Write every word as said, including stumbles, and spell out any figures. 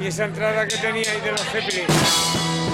y esa entrada que tenía ahí de los Zeppelin.